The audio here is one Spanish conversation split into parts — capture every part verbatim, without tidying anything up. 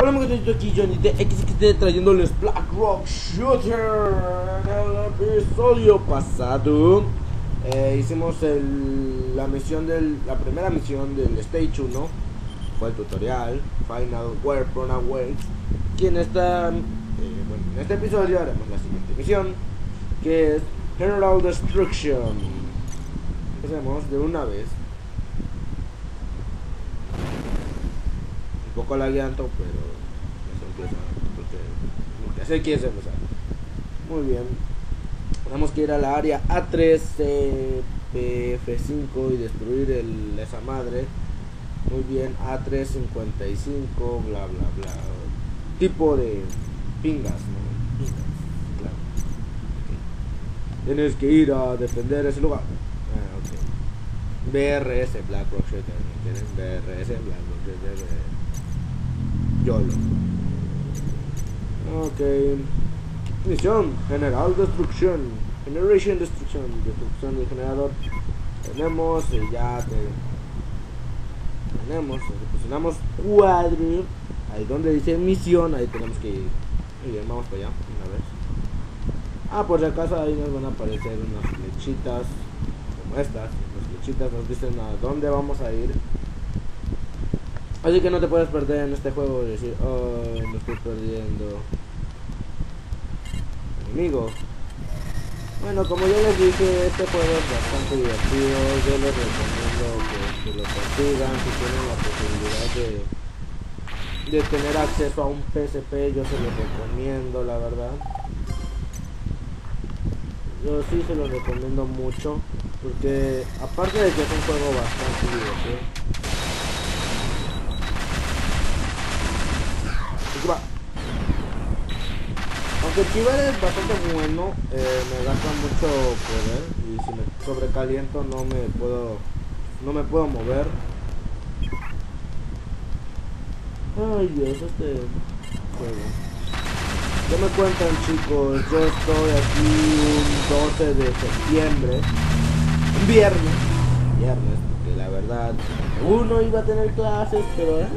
Hola amigos, estoy aquí Johnny de equis equis de trayéndoles Black Rock Shooter. En el episodio pasado eh, hicimos el, la misión del, la primera misión del Stage uno. Fue el tutorial Final War, Prone War. Y en, esta, eh, bueno, en este episodio haremos la siguiente misión, que es General Destruction. Empecemos de una vez. Un poco lagueando, pero eso empieza porque nunca sé quién se empieza. Muy bien, tenemos que ir a la área A tres, eh, P F cinco y destruir el, esa madre. Muy bien, A tres cincuenta y cinco, bla bla bla. Tipo de pingas, ¿no? Pingas, claro. Okay. Tienes que ir a defender ese lugar. Ah, ok. B R S, Black Rock Shooter. Tienes B R S, Black Rock Shooter. B R S. Ok, misión General Destruction, Generation Destruction, destrucción del generador. Tenemos y ya te, tenemos, presionamos cuadro, ahí donde dice misión, ahí tenemos que ir. Muy bien, vamos para allá una vez. Ah, por si acaso ahí nos van a aparecer unas flechitas como estas. Las flechitas nos dicen a dónde vamos a ir. Así que no te puedes perder en este juego y decir, oh, me estoy perdiendo. Enemigo. Bueno, como yo les dije, este juego es bastante divertido. Yo les recomiendo que, que lo consigan si tienen la posibilidad de, de tener acceso a un P C P. Yo se los recomiendo, la verdad. Yo sí se los recomiendo mucho, porque aparte de que es un juego bastante divertido. Aunque el nivel es bastante bueno, eh, me gasta mucho poder y si me sobrecaliento no me puedo no me puedo mover. Ay Dios, este juego. ¿Qué me cuentan, chicos? Yo estoy aquí un doce de septiembre, un viernes, viernes, porque la verdad uno iba a tener clases, pero eh,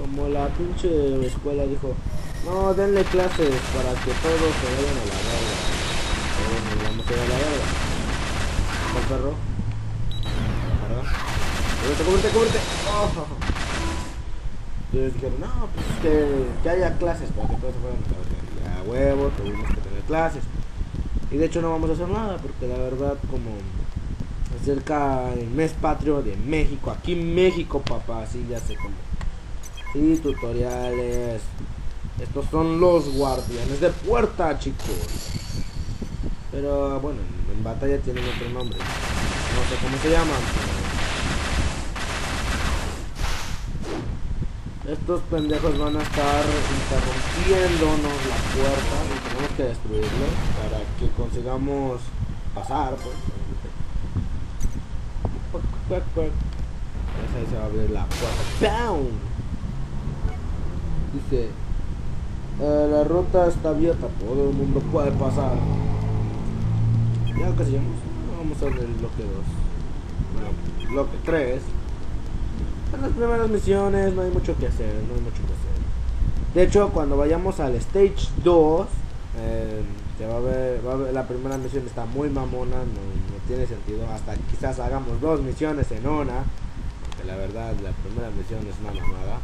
como la pinche escuela dijo, no, denle clases para que todos se vayan a la verga. Todos nos vamos a ir a la verga. ¿Está el perro? ¡Cúbrete, cúbrete, cúbrete! ¡Oh! Entonces dijeron, no, pues que, que haya clases para que todos se vayan a la verga. Ya huevo, tuvimos que tener clases. Y de hecho no vamos a hacer nada, porque la verdad, como acerca el mes patrio de México, aquí en México, papá, así ya se como. Y tutoriales. Estos son los guardianes de puerta, chicos. Pero bueno, en batalla tienen otro nombre. No sé cómo se llaman. Pero... estos pendejos van a estar interrumpiéndonos la puerta y tenemos que destruirlo para que consigamos pasar. Pues. Ahí se va a abrir la puerta. ¡Pam! Dice, eh, la ruta está abierta, todo el mundo puede pasar. Ya lo que sigamos, vamos a ver el bloque dos. Bueno, bloque tres. En las primeras misiones no hay mucho que hacer, no hay mucho que hacer. De hecho, cuando vayamos al stage dos, eh, se va a ver, va a ver, la primera misión está muy mamona, no, no tiene sentido. Hasta quizás hagamos dos misiones en una, porque la verdad la primera misión es una mamada.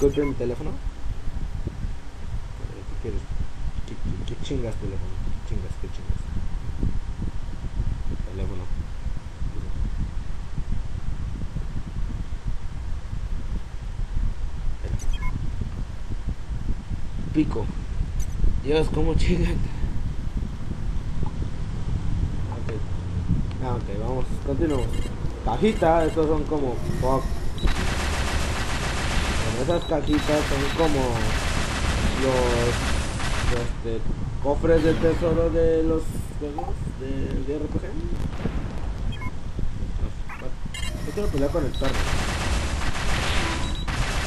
Golpea mi teléfono. ¿Qué quieres? ¿Qué, qué, qué chingas teléfono? ¿Qué chingas? ¿Qué chingas? Teléfono. Pico. Dios, ¿cómo chingan? Ok. Ah, ok, vamos. Continuamos. Cajita, estos son como... fuck. Esas cajitas son como los este, cofres de tesoro de los juegos de, de R P G. Yo quiero pelear con el perro.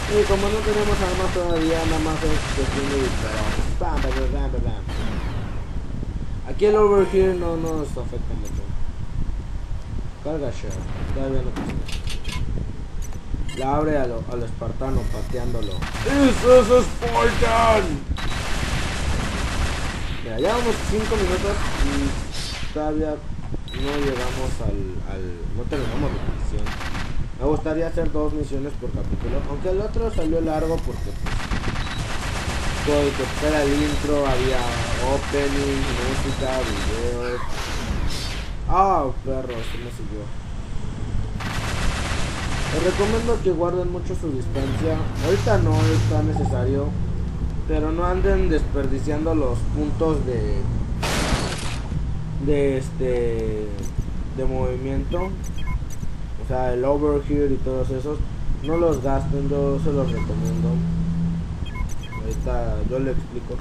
Y como no tenemos armas todavía, nada más es cuestión de disparar. Aquí el overhear no nos afecta mucho. Carga share, todavía no pasa. La abre a lo, a lo espartano, pateándolo. ¡Eso es Spartan! Mira, ya vamos cinco minutos y todavía no llegamos al, al... no terminamos la misión. Me gustaría hacer dos misiones por capítulo, aunque el otro salió largo porque pues, que era el intro, había opening, música, videos. Ah, oh, perro, se me siguió. Les recomiendo que guarden mucho su distancia. Ahorita no es tan necesario, pero no anden desperdiciando los puntos de de este de movimiento, o sea el overhear y todos esos, no los gasten, yo se los recomiendo. Ahorita yo le explico.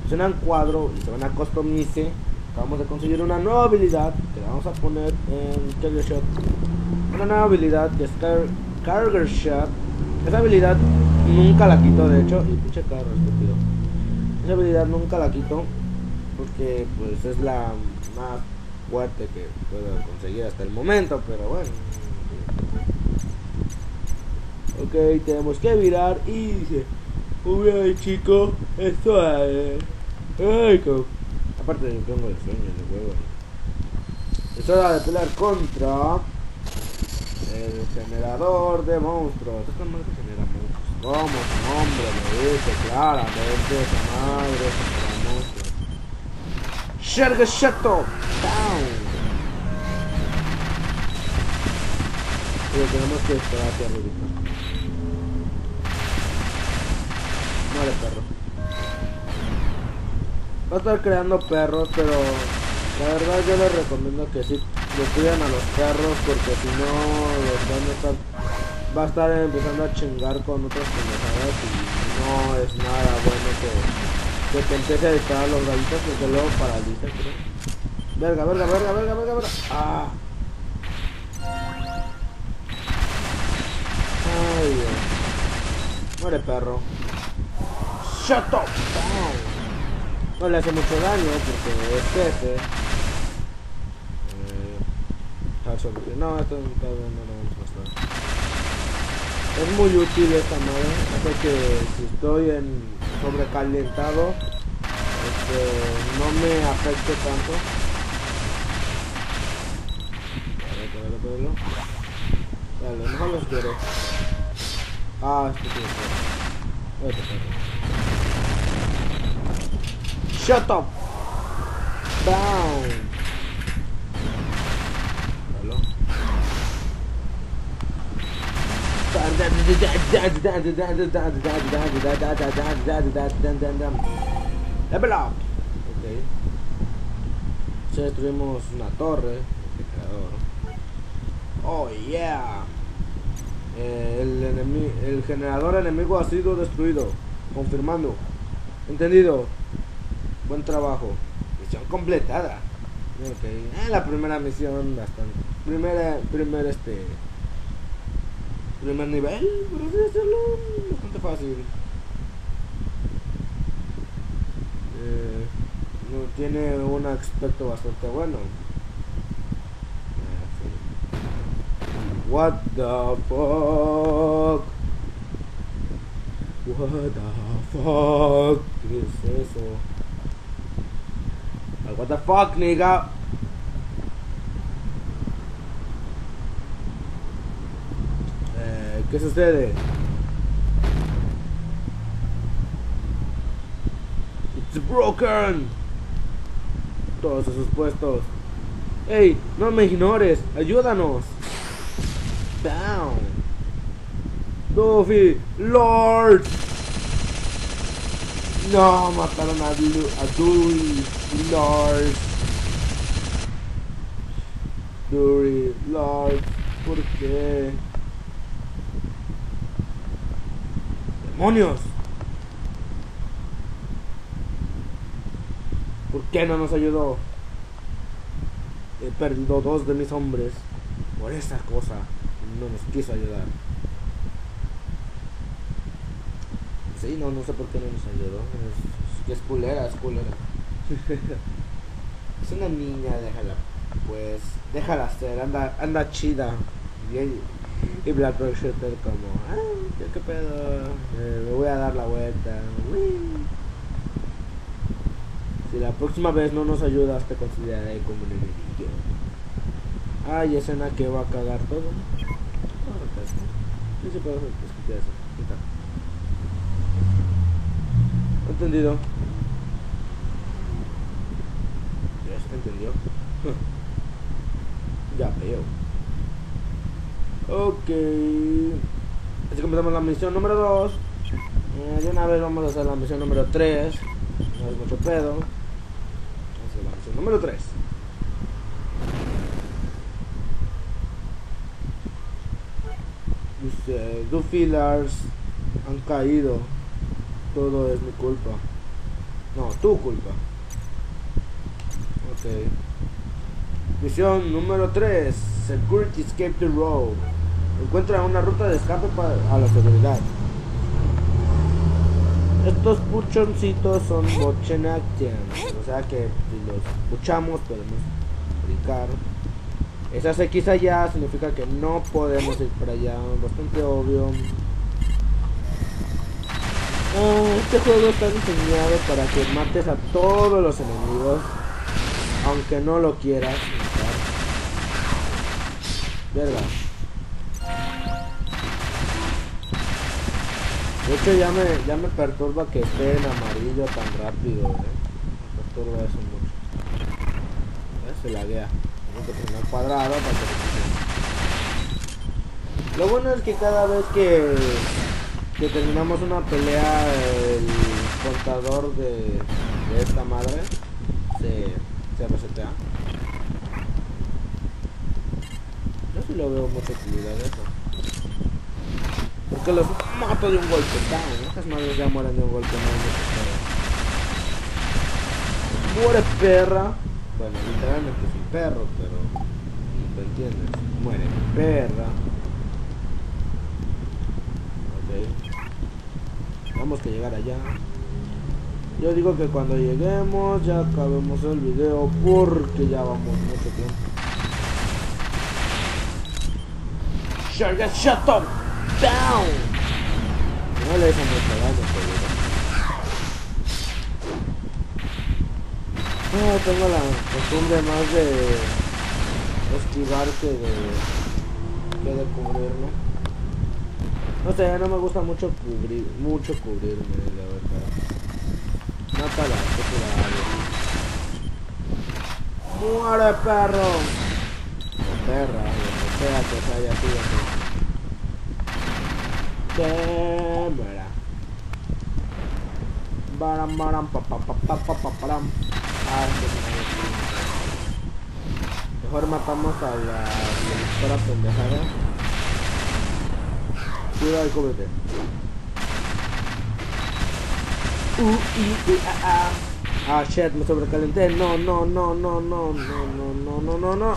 Presionan cuadro y se van a customize. Acabamos de conseguir una nueva habilidad que la vamos a poner en Carrier Shot, una nueva habilidad que es car Carrier Shot. Esa habilidad nunca la quito, de hecho, y pinche carro estúpido. Esa habilidad nunca la quito porque pues es la más fuerte que puedo conseguir hasta el momento, pero bueno. Ok, tenemos que virar y dice, uy chico, esto es... Ay, co... Aparte yo tengo el sueño de huevo. Esto va a pelear contra el generador de monstruos. Esta madre genera monstruos. Como su nombre lo dice claramente, esa madre genera monstruos. Shark Shadow Down. Pero tenemos que esperar hacia arriba. Muere perro. Va a estar creando perros, pero la verdad yo les recomiendo que sí le cuidan a los perros, porque si no los van a estar, va a estar empezando a chingar con otras pendejadas y no es nada bueno que, que te empiece a disparar los gallitos porque luego paraliza, creo. Verga, verga, verga, verga, verga, verga. Ah. Ay, Dios. Muere perro. Shut up. No le hace mucho daño porque es jefe. No, esto no lo vamos a gastar. Es muy útil esta madre, así que si estoy en sobrecalentado, este, no me afecte tanto. Vale, pégalo, pégalo. Vale, no los quiero. Ah, este tiene que ser. Shut up! Down! Level up. Okay. Ya destruimos una torre. Oh yeah. Eh, el, enemi el generador enemigo ha sido destruido. Confirmando. Entendido. Buen trabajo. Misión completada. Okay. Eh, la primera misión bastante. Primera, primer este. Primer nivel, por así decirlo, bastante fácil. Eh, no, tiene un aspecto bastante bueno. Eh, sí. What the fuck? What the fuck? ¿Qué es eso? What the fuck, nigga? ¿Qué sucede? It's broken. Todos esos puestos. Ey, no me ignores, ayúdanos. Down. Duffy, Lord. No, mataron a Dury, Lord. Dury, Lord, ¿por qué? ¡Demonios! ¿Por qué no nos ayudó? He perdido dos de mis hombres por esa cosa. No nos quiso ayudar. Sí, no, no sé por qué no nos ayudó. Es que es culera, es culera. Es una niña, déjala. Pues, déjala ser, anda, anda chida. Y Y Black Rock Shooter como, ah, yo qué pedo, eh, me voy a dar la vuelta. Uy. Si la próxima vez no nos ayudas, te consideraré como un enemigo. Ay, ah, escena que va a cagar todo. No, sí puedo discutir eso. ¿Entendido? Ya se entendió. Ya veo. Ok. Así comenzamos la misión número dos. Eh, de una vez vamos a hacer la misión número tres. No es mucho pedo. Vamos a hacer la misión número tres. Dice, dos fillers han caído. Todo es mi culpa. No, tu culpa. Ok. Misión número tres. Security Escape the Road. Encuentra una ruta de escape para a la seguridad. Estos puchoncitos son bochenactian. O sea que si los puchamos podemos brincar. Esas X allá significa que no podemos ir para allá. Bastante obvio. Oh, este juego está diseñado para que mates a todos los enemigos, aunque no lo quieras. Verga. De hecho ya me, ya me perturba que esté en amarillo tan rápido, eh. Me perturba eso mucho. Eh, se laguea. Tengo que poner cuadrado para que... Lo bueno es que cada vez que... que terminamos una pelea, el contador de, de esta madre se, se resetea. Yo sí lo veo mucha utilidad de eso, porque los mato de un golpe, ¿no? Estas madres ya mueren de un golpe, no muere perra. Bueno, literalmente soy perro, pero ¿me entiendes? Muere perra. Ok, vamos que llegar allá. Yo digo que cuando lleguemos ya acabemos el video porque ya vamos mucho tiempo. Sharga shut up down. No le hizo mucho daño, pero no tengo la costumbre más de esquivar que de que de cubrirlo, ¿no? No sé, no me gusta mucho cubrir, mucho cubrirme, la verdad. Mátala, que te la hago. ¡Muere, perro! O perra, o sea que se haya sido así. ¡Cámara! ¡Baram, baram, papapapapaparam! ¡Ah, que mejor matamos a la directora pendejada! Cuidado y cómete. Uh, uh, uh, ah, ah. Ah, shit, me sobrecalenté. No, no, no, no, no, no, no, no, no, no, no. Ah,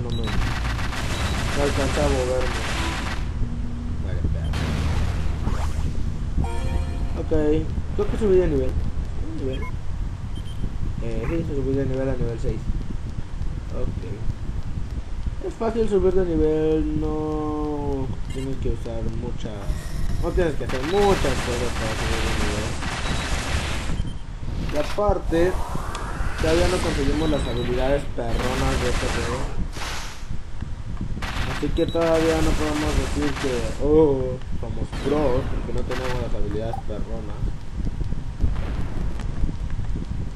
no, no. No alcancé a moverme. Vale, espera. Ok, creo que subí de nivel. ¿Nivel? Eh, sí, subí de nivel a nivel seis. Ok. Es fácil subir de nivel, no tienes que usar muchas, no tienes que hacer muchas cosas para subir de nivel. Y aparte, todavía no conseguimos las habilidades perronas de este juego. Así que todavía no podemos decir que, oh, somos pros, porque no tenemos las habilidades perronas.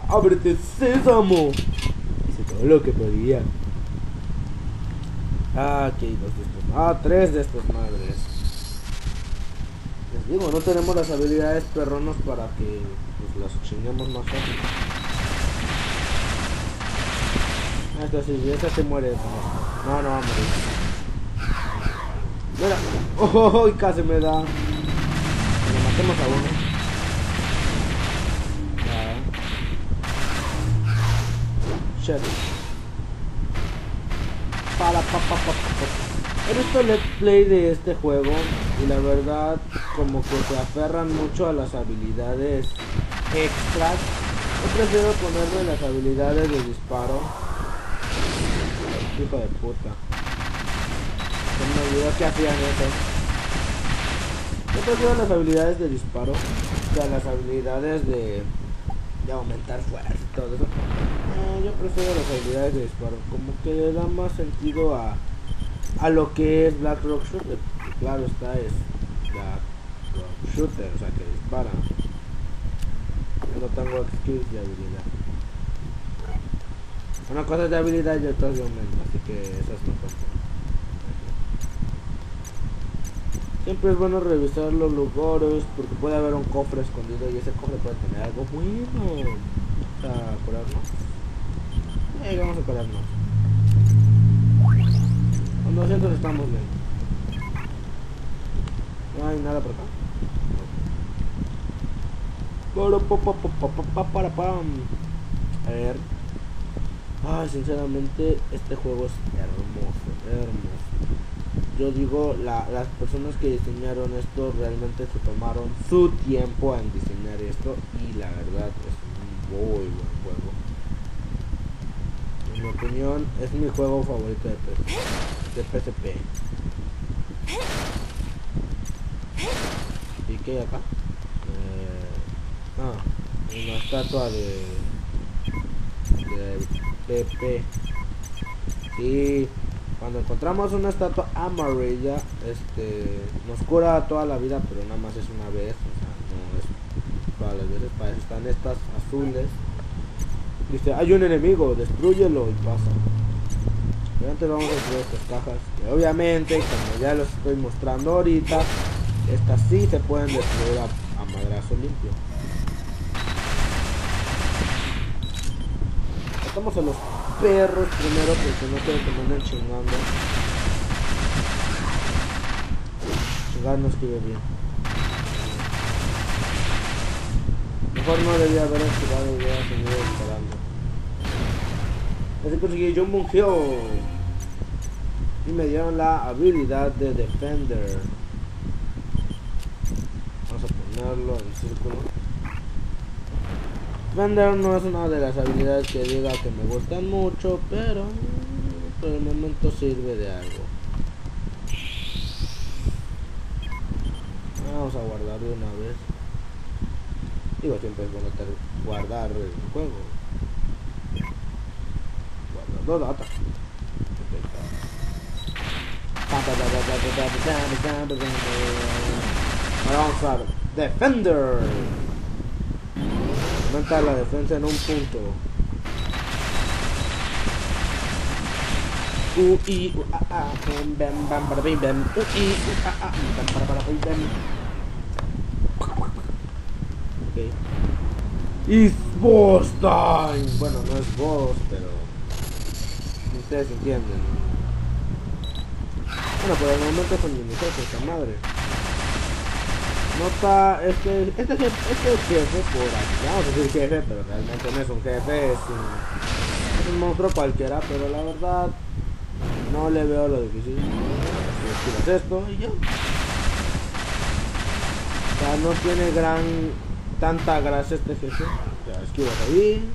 ¡Ábrete, sésamo! Hice todo lo que podía. Ah, aquí hay dos de estos. Ah, tres de estas madres. Les digo, no tenemos las habilidades perronos para que pues, las chinguemos más fácil. Esta sí, esta se muere. No, no va a morir. Mira, oh, oh, oh, casi me da. Bueno, matemos a uno. Ah. Shit. Para, pa, pa, pa, pa. He visto let's play de este juego y la verdad como que se aferran mucho a las habilidades extras. Yo prefiero ponerme las habilidades de disparo. Hijo de puta. Se me olvidó que hacían eso. He perdido las habilidades de disparo, o sea, las habilidades de, de aumentar fuerza y todo eso. Eh, yo prefiero las habilidades de disparo, como que le da más sentido a, a lo que es Black Rock Shooter. Claro está, es Black Rock Shooter, o sea, que dispara. Yo no tengo skills de habilidad. Una cosa de habilidad y otra de aumento, así que esas no cuentan. Siempre es bueno revisar los lugares porque puede haber un cofre escondido y ese cofre puede tener algo bueno. O sea, curarnos. Eh, vamos a curarnos. Con doscientos estamos bien. No hay nada por acá. Para pa para pam. A ver. Ay, sinceramente, este juego es hermoso, hermoso. Yo digo, la, las personas que diseñaron esto realmente se tomaron su tiempo en diseñar esto. Y la verdad, es un muy buen juego. En mi opinión, es mi juego favorito de P S P. De P C P. ¿Y qué hay acá? Eh, ah, una estatua de... de P P. Y cuando encontramos una estatua amarilla, este nos cura toda la vida, pero nada más es una vez, o sea, no es todas las veces. Para eso están estas azules. Dice, hay un enemigo, destrúyelo y pasa. Pero antes vamos a destruir estas cajas, que obviamente, como ya los estoy mostrando ahorita, estas sí se pueden destruir a, a madrazo limpio. Matamos a los perros primero porque no quiero que me anden chingando. Chingar no escribe bien. Mejor no debía haber esquivado y hubiera seguido disparando. Así conseguí yo un mungeo. Y me dieron la habilidad de Defender. Vamos a ponerlo en círculo. Defender no es una de las habilidades que diga que me gustan mucho, pero por el momento sirve de algo. Vamos a guardarlo una vez. Digo, siempre es bueno guardar el juego. Guardar dos datas. Ahora vamos a ver. Defender. Aumenta la defensa en un punto. U i u a a bam bam bam para bim bam. U i u a a bam para para bim bam. Okay. It's boss time. Bueno, no es boss, pero ustedes entienden. Bueno, por el momento son limitados esta madre. Nota, este, este, este, este jefe por aquí, vamos a decir jefe, pero realmente no es un jefe, es un, es un monstruo cualquiera, pero la verdad no le veo lo difícil. Si tiras esto y ya. O sea, no tiene gran, tanta gracia este jefe. O sea, esquivas ahí,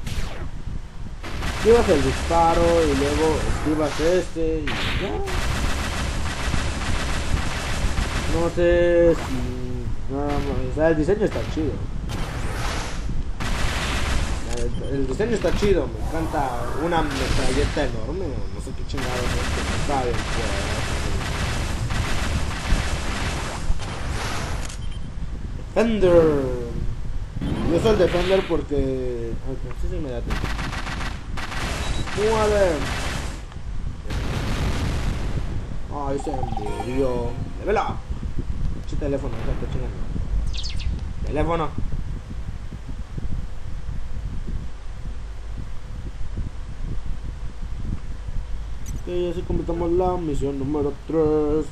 esquivas el disparo y luego esquivas este y ya. No sé si... No, o sea, el diseño está chido. El, el diseño está chido, me encanta una metralleta enorme, no sé qué chingados es, sabe. Defender. Yo soy el Defender porque... Ay, no sé si me da tiempo. ¡Mueve! Ay, se murió. ¡Levela! Teléfono, está chingando. Teléfono. Ok, así completamos la misión número tres.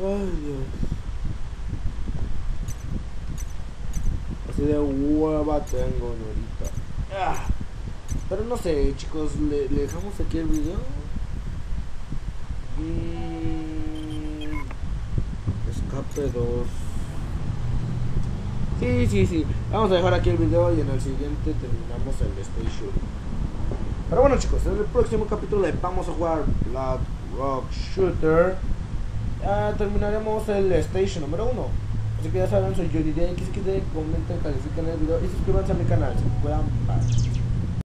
Ay, Dios. Así de hueva tengo ahorita. ¡Ah! Pero no sé, chicos, ¿le, le dejamos aquí el video? Mm, escape dos. Sí, sí, sí. Vamos a dejar aquí el video y en el siguiente terminamos el Stage uno. Pero bueno, chicos, en el próximo capítulo vamos a jugar Black Rock Shooter. Ya terminaremos el Stage número uno. Así que ya saben, soy yo, D J X X D. Comenten, califiquen el video y suscríbanse a mi canal si puedan. Bye.